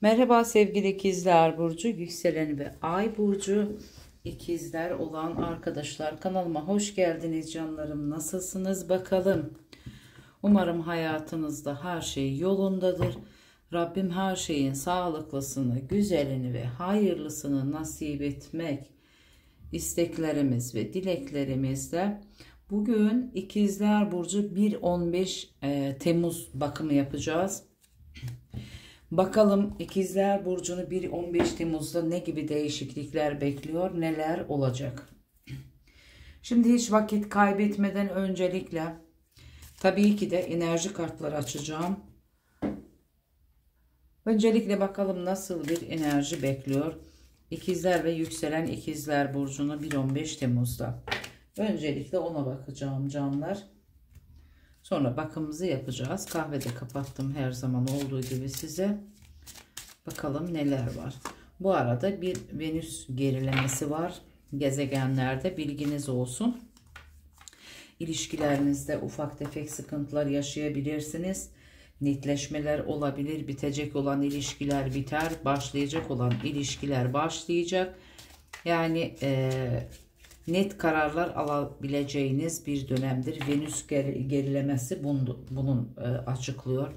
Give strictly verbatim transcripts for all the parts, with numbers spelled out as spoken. Merhaba sevgili ikizler burcu, yükseleni ve ay burcu ikizler olan arkadaşlar, kanalıma hoş geldiniz canlarım. Nasılsınız bakalım? Umarım hayatınızda her şey yolundadır. Rabbim her şeyin sağlıklısını, güzelini ve hayırlısını nasip etmek isteklerimiz ve dileklerimizde. Bugün ikizler burcu bir on beş e, Temmuz bakımı yapacağız. Bakalım ikizler burcunu bir on beş Temmuz'da ne gibi değişiklikler bekliyor, neler olacak? Şimdi hiç vakit kaybetmeden öncelikle tabii ki de enerji kartları açacağım. Öncelikle bakalım nasıl bir enerji bekliyor ikizler ve yükselen ikizler burcunu bir on beş Temmuz'da. Öncelikle ona bakacağım canlar. Sonra bakımımızı yapacağız. Kahvede kapattım her zaman olduğu gibi size. Bakalım neler var. Bu arada bir Venüs gerilemesi var gezegenlerde, bilginiz olsun. İlişkilerinizde ufak tefek sıkıntılar yaşayabilirsiniz. Netleşmeler olabilir. Bitecek olan ilişkiler biter. Başlayacak olan ilişkiler başlayacak. Yani eee net kararlar alabileceğiniz bir dönemdir. Venüs gerilemesi bunu, bunun açıklıyor.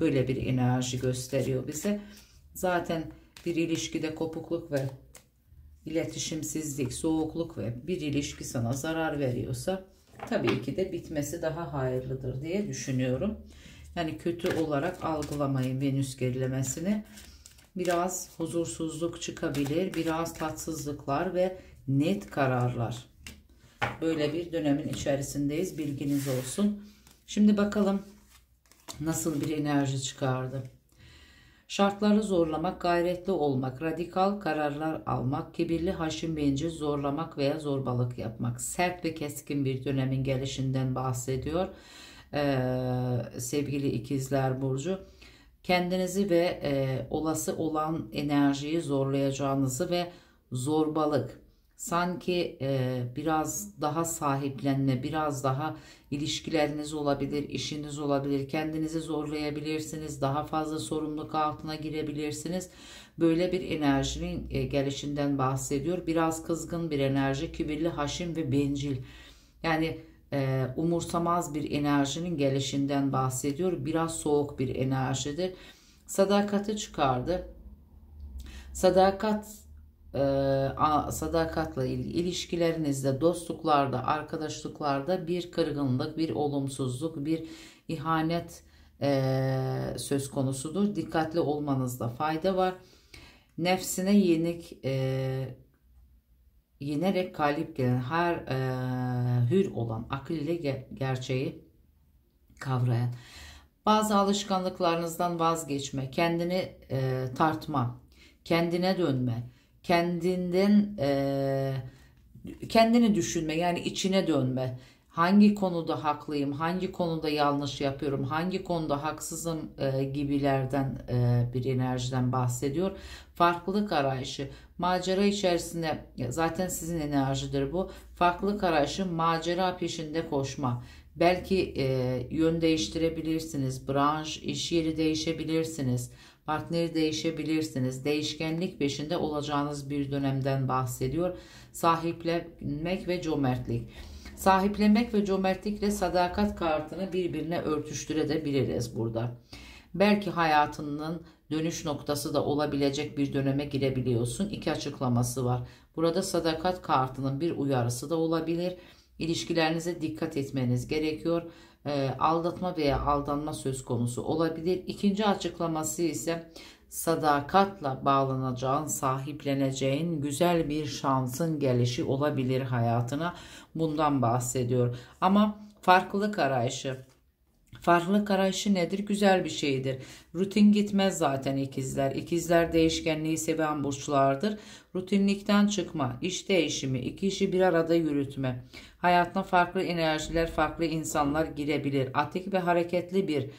Böyle bir enerji gösteriyor bize. Zaten bir ilişkide kopukluk ve iletişimsizlik, soğukluk ve bir ilişki sana zarar veriyorsa tabii ki de bitmesi daha hayırlıdır diye düşünüyorum. Yani kötü olarak algılamayın Venüs gerilemesini. Biraz huzursuzluk çıkabilir, biraz tatsızlıklar ve net kararlar. Böyle bir dönemin içerisindeyiz, bilginiz olsun. Şimdi bakalım nasıl bir enerji çıkardı. Şartları zorlamak, gayretli olmak, radikal kararlar almak, kibirli, haşin bencil, zorlamak veya zorbalık yapmak. Sert ve keskin bir dönemin gelişinden bahsediyor ee, sevgili ikizler burcu. Kendinizi ve e, olası olan enerjiyi zorlayacağınızı ve zorbalık, sanki e, biraz daha sahiplenme, biraz daha ilişkileriniz olabilir, işiniz olabilir, kendinizi zorlayabilirsiniz, daha fazla sorumluluk altına girebilirsiniz. Böyle bir enerjinin e, gelişinden bahsediyor. Biraz kızgın bir enerji, kibirli, haşin ve bencil, yani e, umursamaz bir enerjinin gelişinden bahsediyor. Biraz soğuk bir enerjidir. Sadakati çıkardı. Sadakat sadakatla ilişkilerinizde, dostluklarda, arkadaşlıklarda bir kırgınlık, bir olumsuzluk, bir ihanet söz konusudur. Dikkatli olmanızda fayda var. Nefsine yenik yenerek galip gelen, her hür olan, akıl ile gerçeği kavrayan, bazı alışkanlıklarınızdan vazgeçme, kendini tartma, kendine dönme, kendinden e, kendini düşünme, yani içine dönme. Hangi konuda haklıyım, hangi konuda yanlış yapıyorum, hangi konuda haksızım e, gibilerden e, bir enerjiden bahsediyor. Farklılık arayışı, macera içerisinde, zaten sizin enerjidir bu. Farklılık arayışı, macera peşinde koşma. Belki e, yön değiştirebilirsiniz, branş, iş yeri değişebilirsiniz, partneri değişebilirsiniz. Değişkenlik peşinde olacağınız bir dönemden bahsediyor. Sahiplenmek ve cömertlik. Sahiplenmek ve cömertlikle sadakat kartını birbirine örtüştürebiliriz burada. Belki hayatının dönüş noktası da olabilecek bir döneme girebiliyorsun. İki açıklaması var. Burada sadakat kartının bir uyarısı da olabilir. İlişkilerinize dikkat etmeniz gerekiyor. E, aldatma veya aldanma söz konusu olabilir. İkinci açıklaması ise sadakatla bağlanacağın, sahipleneceğin güzel bir şansın gelişi olabilir hayatına. Bundan bahsediyor. Ama farklılık arayışı. Farklılık arayışı nedir? Güzel bir şeydir. Rutin gitmez zaten ikizler. İkizler değişkenliği seven burçlardır. Rutinlikten çıkma, iş değişimi, iki işi bir arada yürütme. Hayatına farklı enerjiler, farklı insanlar girebilir. Atik ve hareketli bir,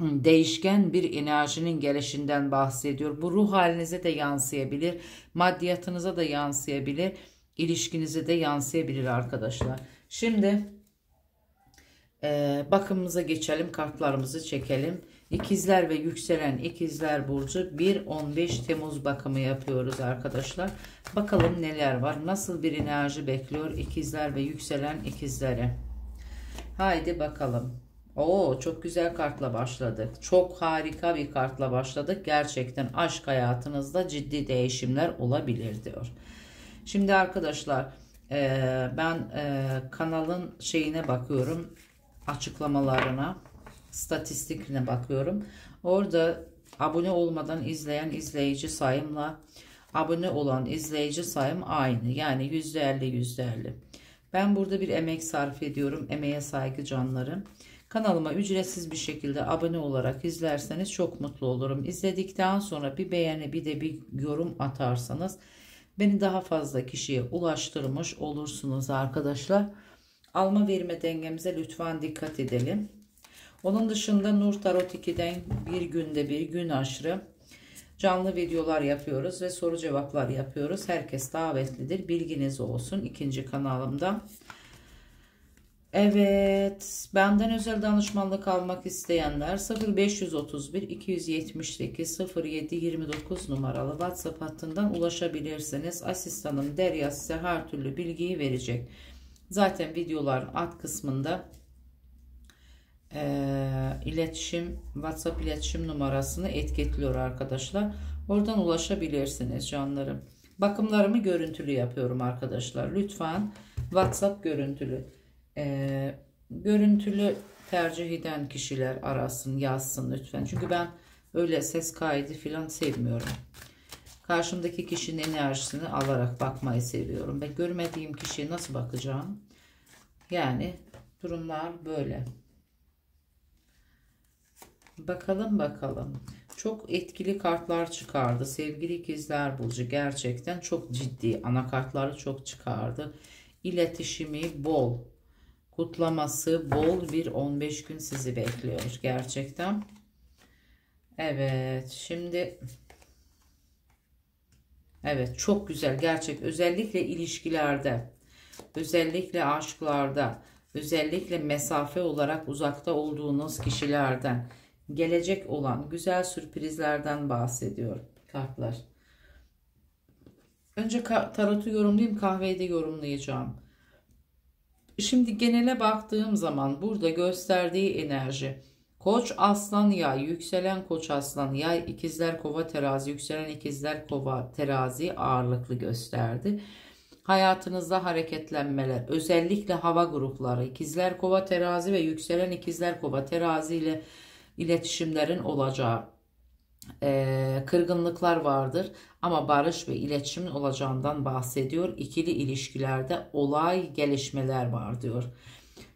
değişken bir enerjinin gelişinden bahsediyor. Bu ruh halinize de yansıyabilir, maddiyatınıza da yansıyabilir, ilişkinize de yansıyabilir arkadaşlar. Şimdi... Ee, bakımımıza geçelim, kartlarımızı çekelim. İkizler ve yükselen ikizler burcu bir on beş Temmuz bakımı yapıyoruz arkadaşlar. Bakalım neler var, nasıl bir enerji bekliyor ikizler ve yükselen ikizlere. Haydi bakalım. Oo, çok güzel kartla başladık. Çok harika bir kartla başladık. Gerçekten aşk hayatınızda ciddi değişimler olabilir diyor. Şimdi arkadaşlar e, ben e, kanalın şeyine bakıyorum, açıklamalarına, statistikine bakıyorum. Orada abone olmadan izleyen izleyici sayımla abone olan izleyici sayım aynı. Yani yüzde elli yüzde elli. Ben burada bir emek sarf ediyorum. Emeğe saygı canlarım. Kanalıma ücretsiz bir şekilde abone olarak izlerseniz çok mutlu olurum. İzledikten sonra bir beğeni, bir de bir yorum atarsanız beni daha fazla kişiye ulaştırmış olursunuz arkadaşlar. Alma verme dengemize lütfen dikkat edelim. Onun dışında Nur Tarot iki'den bir günde bir gün aşırı canlı videolar yapıyoruz ve soru cevaplar yapıyoruz. Herkes davetlidir. Bilginiz olsun ikinci kanalımda. Evet, benden özel danışmanlık almak isteyenler sıfır beş üç bir iki yedi sekiz sıfır yedi iki dokuz numaralı WhatsApp hattından ulaşabilirsiniz. Asistanım Derya size her türlü bilgiyi verecek. Zaten videoların alt kısmında e, iletişim WhatsApp iletişim numarasını etiketliyor arkadaşlar. Oradan ulaşabilirsiniz canlarım. Bakımlarımı görüntülü yapıyorum arkadaşlar. Lütfen WhatsApp görüntülü. Ee, görüntülü tercih eden kişiler arasın, yazsın lütfen. Çünkü ben öyle ses kaydı falan sevmiyorum. Karşımdaki kişinin enerjisini alarak bakmayı seviyorum. Ben görmediğim kişiye nasıl bakacağım? Yani durumlar böyle. Bakalım bakalım. Çok etkili kartlar çıkardı. Sevgili ikizler burcu gerçekten çok ciddi. Anakartları çok çıkardı. İletişimi bol. Kutlaması bol bir on beş gün sizi bekliyor gerçekten. Evet, şimdi evet çok güzel gerçek, özellikle ilişkilerde, özellikle aşklarda, özellikle mesafe olarak uzakta olduğunuz kişilerden gelecek olan güzel sürprizlerden bahsediyor kartlar. Önce tarotu yorumlayayım, kahveyi de yorumlayacağım. Şimdi genele baktığım zaman burada gösterdiği enerji Koç Aslan Yay, yükselen Koç Aslan Yay, ikizler Kova Terazi, yükselen ikizler Kova Terazi ağırlıklı gösterdi. Hayatınızda hareketlenmeler, özellikle hava grupları ikizler Kova Terazi ve yükselen ikizler Kova Terazi ile iletişimlerin olacağı, e, kırgınlıklar vardır ama barış ve iletişimin olacağından bahsediyor. İkili ilişkilerde olay, gelişmeler var diyor.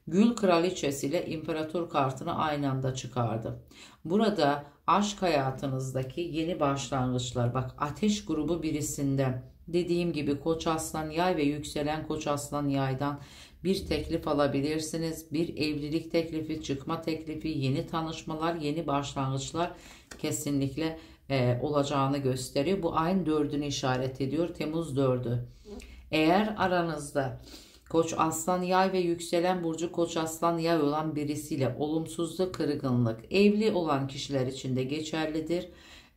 Gül Kraliçesi ile İmparator kartını aynı anda çıkardı. Burada aşk hayatınızdaki yeni başlangıçlar, bak ateş grubu birisinde dediğim gibi Koç Aslan Yay ve yükselen Koç Aslan Yay'dan bir teklif alabilirsiniz. Bir evlilik teklifi, çıkma teklifi, yeni tanışmalar, yeni başlangıçlar kesinlikle e, olacağını gösteriyor. Bu ayın dördünü işaret ediyor. Temmuz dördü. Eğer aranızda Koç Aslan Yay ve yükselen burcu Koç Aslan Yay olan birisiyle olumsuzluk, kırgınlık, evli olan kişiler için de geçerlidir.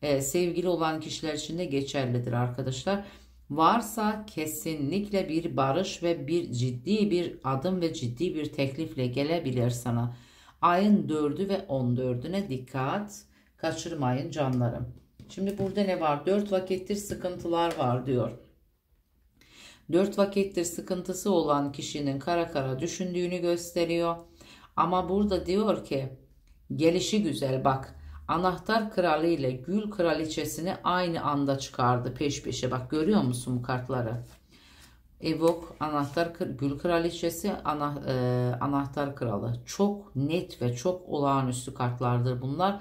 E, sevgili olan kişiler için de geçerlidir arkadaşlar. Varsa kesinlikle bir barış ve bir ciddi bir adım ve ciddi bir teklifle gelebilir sana. Ayın dördü ve on dördüne dikkat. Kaçırmayın canlarım. Şimdi burada ne var? dört vakittir sıkıntılar var diyor. dört vakittir sıkıntısı olan kişinin kara kara düşündüğünü gösteriyor. Ama burada diyor ki gelişi güzel bak. Anahtar kralı ile gül kraliçesini aynı anda çıkardı peş peşe. Bak görüyor musun kartları? Evok, anahtar gül kraliçesi, ana, e, anahtar kralı. Çok net ve çok olağanüstü kartlardır bunlar.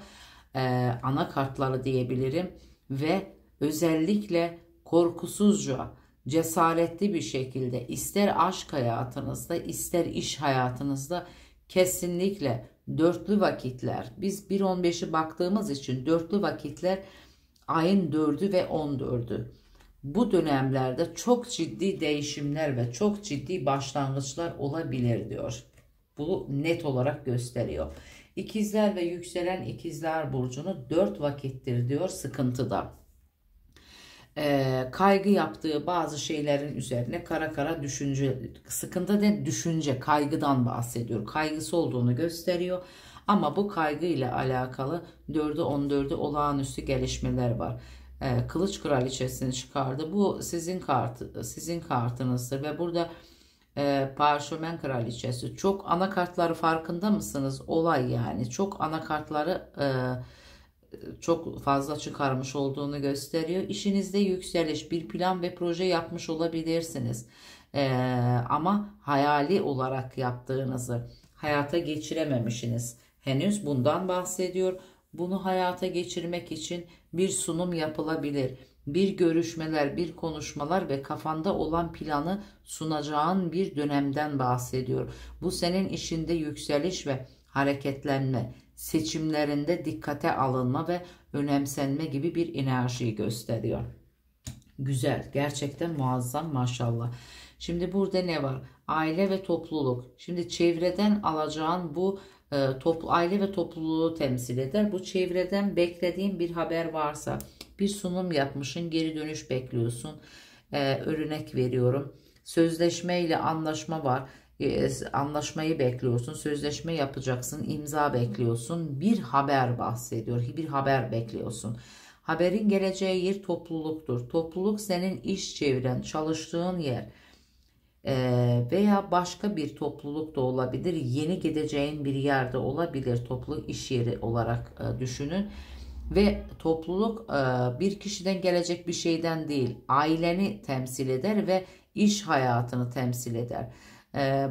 E, ana kartları diyebilirim. Ve özellikle korkusuzca, cesaretli bir şekilde ister aşk hayatınızda ister iş hayatınızda kesinlikle dörtlü vakitler, biz bir on beşi baktığımız için dörtlü vakitler ayın dördü ve on dördü. Bu dönemlerde çok ciddi değişimler ve çok ciddi başlangıçlar olabilir diyor. Bunu net olarak gösteriyor. İkizler ve yükselen ikizler burcunu dört vakittir diyor sıkıntıda. Ee, kaygı yaptığı bazı şeylerin üzerine kara kara düşünce, sıkıntı ne? Düşünce, kaygıdan bahsediyor. Kaygısı olduğunu gösteriyor. Ama bu kaygı ile alakalı dörde on dörde olağanüstü gelişmeler var. Ee, Kılıç Kraliçesini çıkardı. Bu sizin kartı, sizin kartınızdır ve burada e, Parşömen Kraliçesi. Çok anakartları farkında mısınız? Olay yani. Çok anakartları e, çok fazla çıkarmış olduğunu gösteriyor. İşinizde yükseliş, bir plan ve proje yapmış olabilirsiniz. Ee, ama hayali olarak yaptığınızı hayata geçirememişsiniz. Henüz bundan bahsediyor. Bunu hayata geçirmek için bir sunum yapılabilir. Bir görüşmeler, bir konuşmalar ve kafanda olan planı sunacağın bir dönemden bahsediyor. Bu senin işinde yükseliş ve hareketlenme, seçimlerinde dikkate alınma ve önemsenme gibi bir enerjiyi gösteriyor. Güzel, gerçekten muazzam, maşallah. Şimdi burada ne var? Aile ve topluluk. Şimdi çevreden alacağın bu e, toplu, aile ve topluluğu temsil eder. Bu çevreden beklediğin bir haber varsa, bir sunum yapmışsın, geri dönüş bekliyorsun. E, örnek veriyorum. Sözleşme ile anlaşma var. Anlaşmayı bekliyorsun, sözleşme yapacaksın, imza bekliyorsun, bir haber bahsediyor, bir haber bekliyorsun. Haberin geleceği yer topluluktur. Topluluk senin iş çevren, çalıştığın yer veya başka bir topluluk da olabilir, yeni gideceğin bir yerde olabilir, topluluk iş yeri olarak düşünün. Ve topluluk bir kişiden gelecek bir şeyden değil, aileni temsil eder ve iş hayatını temsil eder.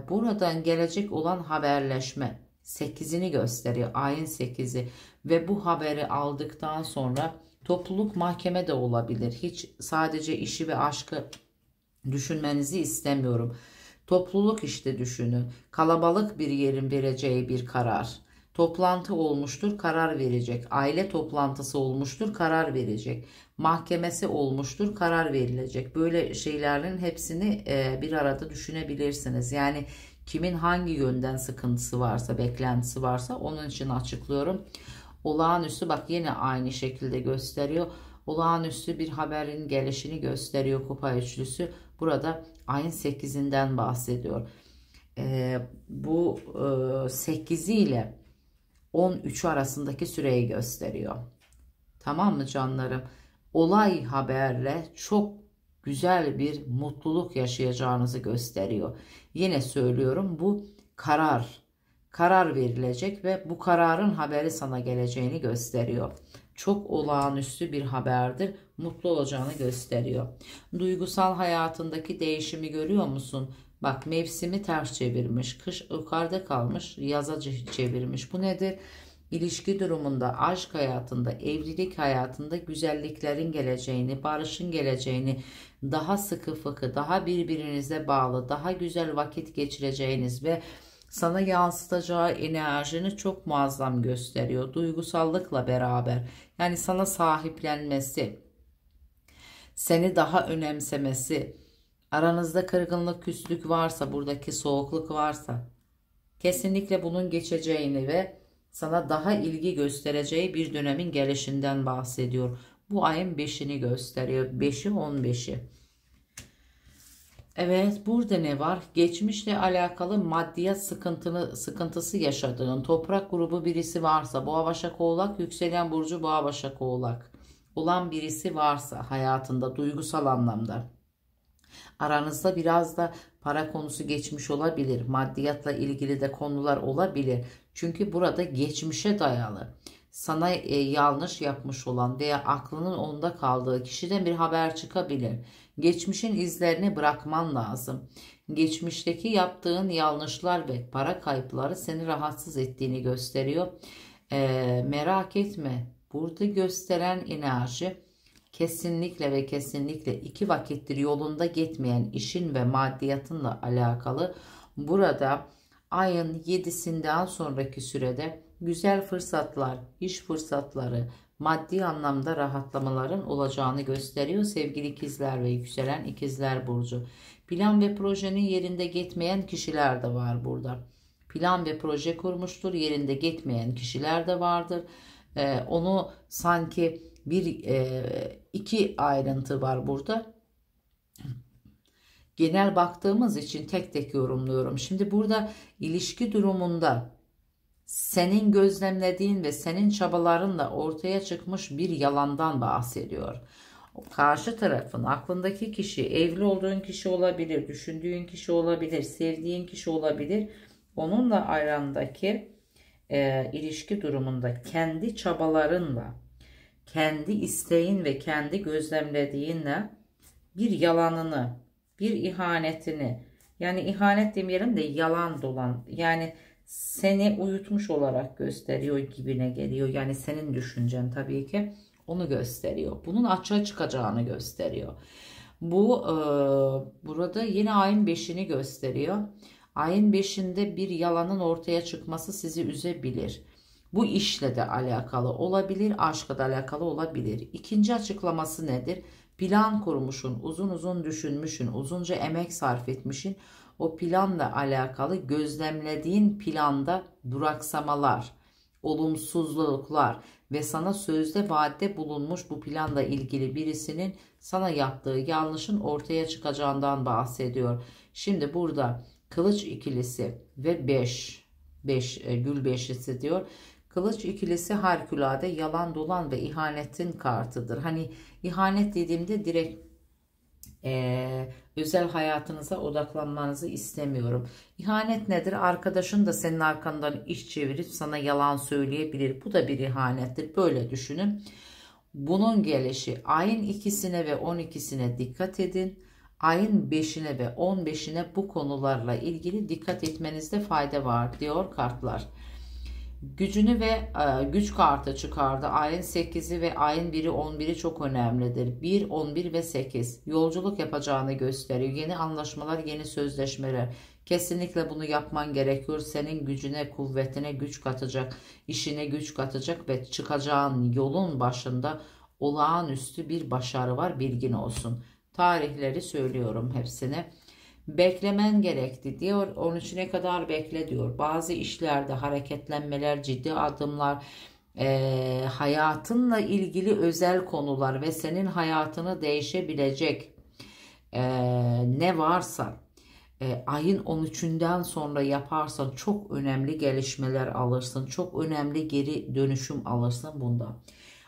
Buradan gelecek olan haberleşme sekizini gösteriyor, ayın sekizi ve bu haberi aldıktan sonra topluluk mahkeme de olabilir. Hiç sadece işi ve aşkı düşünmenizi istemiyorum. Topluluk işte düşünün, kalabalık bir yerin vereceği bir karar. Toplantı olmuştur, karar verecek. Aile toplantısı olmuştur, karar verecek. Mahkemesi olmuştur, karar verilecek. Böyle şeylerin hepsini bir arada düşünebilirsiniz. Yani kimin hangi yönden sıkıntısı varsa, beklentisi varsa onun için açıklıyorum. Olağanüstü, bak yine aynı şekilde gösteriyor. Olağanüstü bir haberin gelişini gösteriyor kupa üçlüsü. Burada ayın sekizinden bahsediyor. E, bu e, sekizi ile on üçü arasındaki süreyi gösteriyor. Tamam mı canlarım? Olay haberle çok güzel bir mutluluk yaşayacağınızı gösteriyor. Yine söylüyorum, bu karar. Karar verilecek ve bu kararın haberi sana geleceğini gösteriyor. Çok olağanüstü bir haberdir. Mutlu olacağını gösteriyor. Duygusal hayatındaki değişimi görüyor musun? Bak, mevsimi ters çevirmiş, kış yukarıda kalmış, yaza çevirmiş. Bu nedir? İlişki durumunda, aşk hayatında, evlilik hayatında güzelliklerin geleceğini, barışın geleceğini, daha sıkı fıkı, daha birbirinize bağlı, daha güzel vakit geçireceğiniz ve sana yansıtacağı enerjini çok muazzam gösteriyor. Duygusallıkla beraber, yani sana sahiplenmesi, seni daha önemsemesi, aranızda kırgınlık, küslük varsa, buradaki soğukluk varsa kesinlikle bunun geçeceğini ve sana daha ilgi göstereceği bir dönemin gelişinden bahsediyor. Bu ayın beşini gösteriyor. beşi on beşi. Evet, burada ne var? Geçmişle alakalı maddiyat sıkıntılı, sıkıntısı yaşadığın, toprak grubu birisi varsa, boğa başak oğlak, yükselen burcu boğa başak oğlak olan birisi varsa hayatında duygusal anlamda, aranızda biraz da para konusu geçmiş olabilir. Maddiyatla ilgili de konular olabilir. Çünkü burada geçmişe dayalı, sana e, yanlış yapmış olan veya aklının onda kaldığı kişiden bir haber çıkabilir. Geçmişin izlerini bırakman lazım. Geçmişteki yaptığın yanlışlar ve para kayıpları seni rahatsız ettiğini gösteriyor. E, merak etme. Burada gösteren enerji, kesinlikle ve kesinlikle iki vakittir yolunda gitmeyen işin ve maddiyatınla alakalı. Burada ayın yedisinden sonraki sürede güzel fırsatlar, iş fırsatları, maddi anlamda rahatlamaların olacağını gösteriyor sevgili ikizler ve yükselen ikizler burcu. Plan ve projenin yerinde gitmeyen kişiler de var burada. plan ve proje kurmuştur. Yerinde gitmeyen kişiler de vardır. Ee, onu sanki bir e, iki ayrıntı var burada. Genel baktığımız için tek tek yorumluyorum. Şimdi burada ilişki durumunda senin gözlemlediğin ve senin çabalarınla ortaya çıkmış bir yalandan bahsediyor. Karşı tarafın, aklındaki kişi, evli olduğun kişi olabilir, düşündüğün kişi olabilir, sevdiğin kişi olabilir. Onunla arandaki e, ilişki durumunda kendi çabalarınla, kendi isteğin ve kendi gözlemlediğinle bir yalanını, bir ihanetini, yani ihanet demeyelim de yalan dolan, yani seni uyutmuş olarak gösteriyor gibine geliyor. Yani senin düşüncen tabii ki onu gösteriyor. Bunun açığa çıkacağını gösteriyor. Bu e, burada yine ayın beşini gösteriyor. Ayın beşinde bir yalanın ortaya çıkması sizi üzebilir. Bu işle de alakalı olabilir, aşkla da alakalı olabilir. İkinci açıklaması nedir? Plan kurmuşsun, uzun uzun düşünmüşsün, uzunca emek sarf etmişsin. O planla alakalı gözlemlediğin planda duraksamalar, olumsuzluklar ve sana sözde vaatte bulunmuş bu planla ilgili birisinin sana yaptığı yanlışın ortaya çıkacağından bahsediyor. Şimdi burada kılıç ikilisi ve beş, beş gül beşlisi diyor. Kılıç ikilisi harikulade yalan dolan ve ihanetin kartıdır. Hani ihanet dediğimde direkt Ee, özel hayatınıza odaklanmanızı istemiyorum. İhanet nedir? Arkadaşın da senin arkandan iş çevirip sana yalan söyleyebilir. Bu da bir ihanettir. Böyle düşünün. Bunun gelişi ayın ikisine ve on ikisine dikkat edin. Ayın beşine ve on beşine bu konularla ilgili dikkat etmenizde fayda var diyor kartlar. Gücünü ve e, güç kartı çıkardı. Ayın sekizi ve ayın biri on biri çok önemlidir. bir, on bir ve sekiz yolculuk yapacağını gösteriyor. Yeni anlaşmalar, yeni sözleşmeler. Kesinlikle bunu yapman gerekiyor. Senin gücüne, kuvvetine güç katacak, işine güç katacak ve çıkacağın yolun başında olağanüstü bir başarı var. Bilgin olsun. Tarihleri söylüyorum hepsini. Beklemen gerekti diyor. on üçüne kadar bekle diyor. Bazı işlerde hareketlenmeler, ciddi adımlar, e, hayatınla ilgili özel konular ve senin hayatını değişebilecek e, ne varsa e, ayın on üçünden sonra yaparsan çok önemli gelişmeler alırsın. Çok önemli geri dönüşüm alırsın bundan.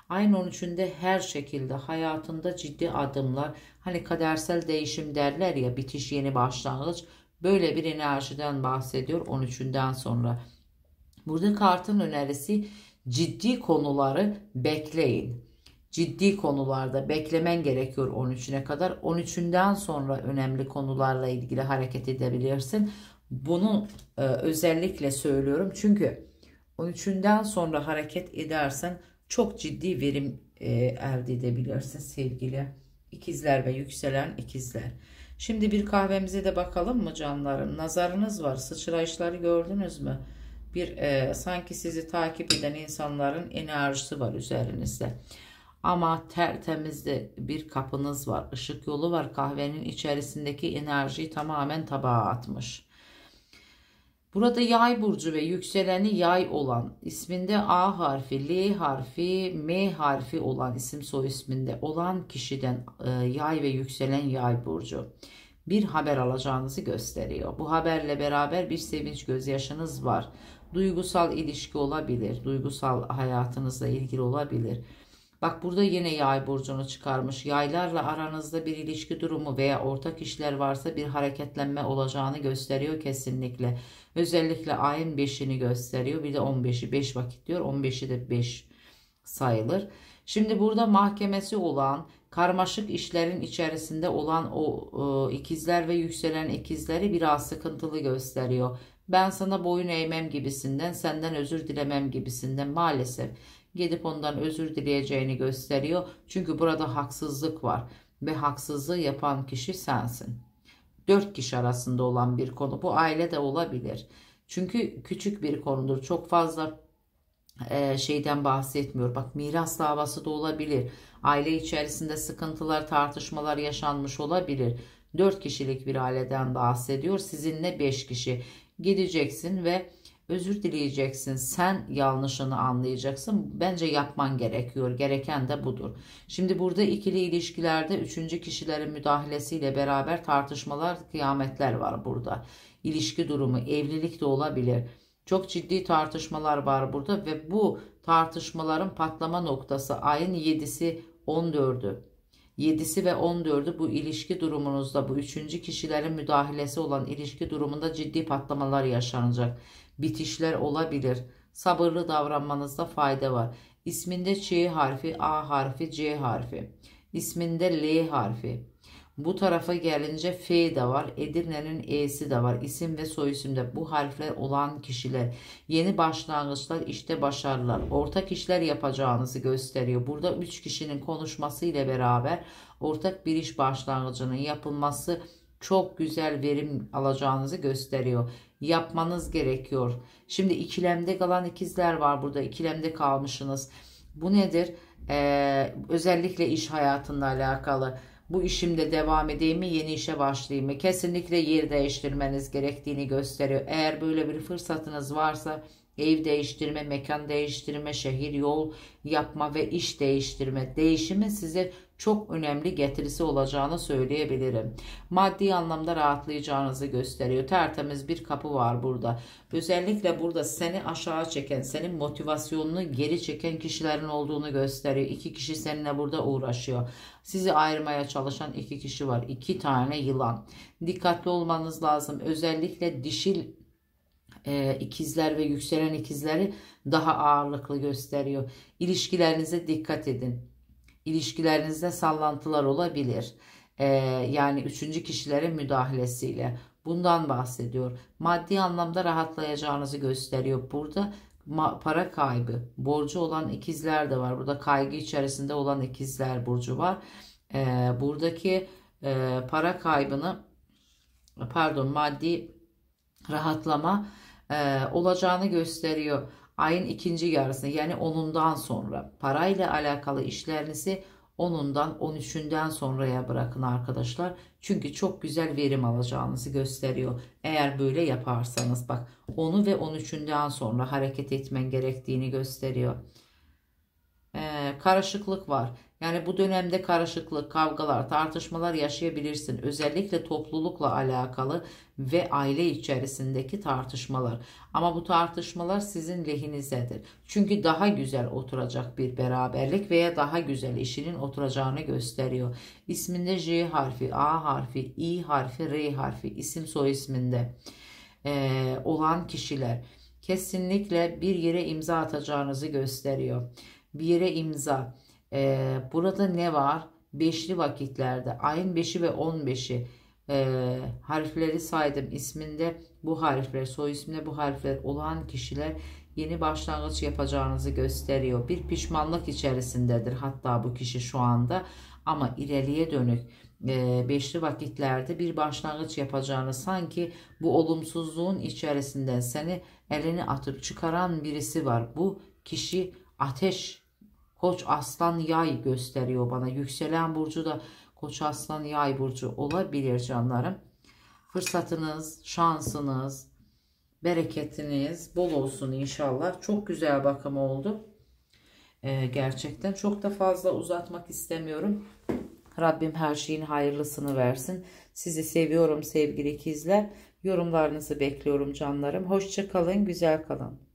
Ayın on üçünde her şekilde hayatında ciddi adımlar, hani kadersel değişim derler ya, bitiş, yeni başlangıç, böyle bir enerjiden bahsediyor on üçünden sonra. Burada kartın önerisi ciddi konuları bekleyin. Ciddi konularda beklemen gerekiyor on üçüne kadar. on üçünden sonra önemli konularla ilgili hareket edebilirsin. Bunu e, özellikle söylüyorum çünkü on üçünden sonra hareket edersen çok ciddi verim e, elde edebilirsin sevgili ikizler ve yükselen ikizler. Şimdi bir kahvemize de bakalım mı canlarım? Nazarınız var, sıçrayışları gördünüz mü? Bir e, sanki sizi takip eden insanların enerjisi var üzerinizde. Ama tertemiz de bir kapınız var, ışık yolu var. Kahvenin içerisindeki enerjiyi tamamen tabağa atmış. Burada yay burcu ve yükseleni yay olan, isminde A harfi, L harfi, M harfi olan, isim soy isminde olan kişiden e, yay ve yükselen yay burcu bir haber alacağınızı gösteriyor. Bu haberle beraber bir sevinç, gözyaşınız var. Duygusal ilişki olabilir, duygusal hayatınızla ilgili olabilir. Bak burada yine yay burcunu çıkarmış. Yaylarla aranızda bir ilişki durumu veya ortak işler varsa bir hareketlenme olacağını gösteriyor kesinlikle. Özellikle ayın beşini gösteriyor. Bir de on beşi beş vakit diyor. on beşi de beş sayılır. Şimdi burada mahkemesi olan, karmaşık işlerin içerisinde olan o, o ikizler ve yükselen ikizleri biraz sıkıntılı gösteriyor. Ben sana boyun eğmem gibisinden, senden özür dilemem gibisinden maalesef gidip ondan özür dileyeceğini gösteriyor. Çünkü burada haksızlık var ve haksızlığı yapan kişi sensin. Dört kişi arasında olan bir konu. Bu aile de olabilir. Çünkü küçük bir konudur. Çok fazla e, şeyden bahsetmiyor. Bak miras davası da olabilir. Aile içerisinde sıkıntılar, tartışmalar yaşanmış olabilir. Dört kişilik bir aileden bahsediyor. Sizinle beş kişi. gideceksin ve özür dileyeceksin. Sen yanlışını anlayacaksın. Bence yapman gerekiyor. Gereken de budur. Şimdi burada ikili ilişkilerde üçüncü kişilerin müdahalesiyle beraber tartışmalar, kıyametler var burada. İlişki durumu, evlilik de olabilir. Çok ciddi tartışmalar var burada ve bu tartışmaların patlama noktası ayın yedisi on dördü. yedisi ve on dördü bu ilişki durumunuzda, bu üçüncü kişilerin müdahalesi olan ilişki durumunda ciddi patlamalar yaşanacak. Bitişler olabilir. Sabırlı davranmanızda fayda var. İsminde Ç harfi, A harfi, C harfi. İsminde L harfi. Bu tarafa gelince F de var. Edirne'nin E'si de var. İsim ve soyisimde bu harfler olan kişiler. Yeni başlangıçlar, işte başarılar. Ortak işler yapacağınızı gösteriyor. Burada üç kişinin konuşması ile beraber ortak bir iş başlangıcının yapılması çok güzel verim alacağınızı gösteriyor. Yapmanız gerekiyor. Şimdi ikilemde kalan ikizler var burada. İkilemde kalmışsınız. Bu nedir? Ee, özellikle iş hayatında alakalı. Bu işimde devam edeyim mi, yeni işe başlayayım mı? Kesinlikle yer değiştirmeniz gerektiğini gösteriyor. Eğer böyle bir fırsatınız varsa ev değiştirme, mekan değiştirme, şehir, yol yapma ve iş değiştirme. Değişimin size çok önemli getirisi olacağını söyleyebilirim. Maddi anlamda rahatlayacağınızı gösteriyor. Tertemiz bir kapı var burada. Özellikle burada seni aşağı çeken, senin motivasyonunu geri çeken kişilerin olduğunu gösteriyor. İki kişi seninle burada uğraşıyor. Sizi ayırmaya çalışan iki kişi var. İki tane yılan. Dikkatli olmanız lazım. Özellikle dişil E, ikizler ve yükselen ikizleri daha ağırlıklı gösteriyor. İlişkilerinize dikkat edin. İlişkilerinizde sallantılar olabilir. E, yani üçüncü kişilerin müdahalesiyle. Bundan bahsediyor. Maddi anlamda rahatlayacağınızı gösteriyor. Burada para kaybı, borcu olan ikizler de var. Burada kaygı içerisinde olan ikizler burcu var. E, buradaki e, para kaybını, pardon, maddi rahatlama Ee, olacağını gösteriyor ayın ikinci yarısını, yani onundan sonra. Parayla alakalı işlerinizi onundan, on üçünden sonraya bırakın arkadaşlar, çünkü çok güzel verim alacağınızı gösteriyor eğer böyle yaparsanız. Bak, onu ve on üçünden sonra hareket etmen gerektiğini gösteriyor. Ee, karışıklık var. Yani bu dönemde karışıklık, kavgalar, tartışmalar yaşayabilirsin. Özellikle toplulukla alakalı ve aile içerisindeki tartışmalar. Ama bu tartışmalar sizin lehinizedir. Çünkü daha güzel oturacak bir beraberlik veya daha güzel işinin oturacağını gösteriyor. İsminde J harfi, A harfi, İ harfi, R harfi, isim soyisminde ee, olan kişiler kesinlikle bir yere imza atacağınızı gösteriyor. Bir yere imza. Ee, burada ne var? Beşli vakitlerde ayın beşi ve on beşi e, harfleri saydım. İsminde bu harfler, soy isminde bu harfler olan kişiler yeni başlangıç yapacağınızı gösteriyor. Bir pişmanlık içerisindedir hatta bu kişi şu anda, ama ileriye dönük e, beşli vakitlerde bir başlangıç yapacağını, sanki bu olumsuzluğun içerisinden seni elini atıp çıkaran birisi var. Bu kişi ateş, Koç, Aslan, Yay gösteriyor bana. Yükselen burcu da Koç, Aslan, Yay burcu olabilir canlarım. Fırsatınız, şansınız, bereketiniz bol olsun inşallah. Çok güzel bakım oldu. Ee, gerçekten çok da fazla uzatmak istemiyorum. Rabbim her şeyin hayırlısını versin. Sizi seviyorum sevgili ikizler. Yorumlarınızı bekliyorum canlarım. Hoşça kalın, güzel kalın.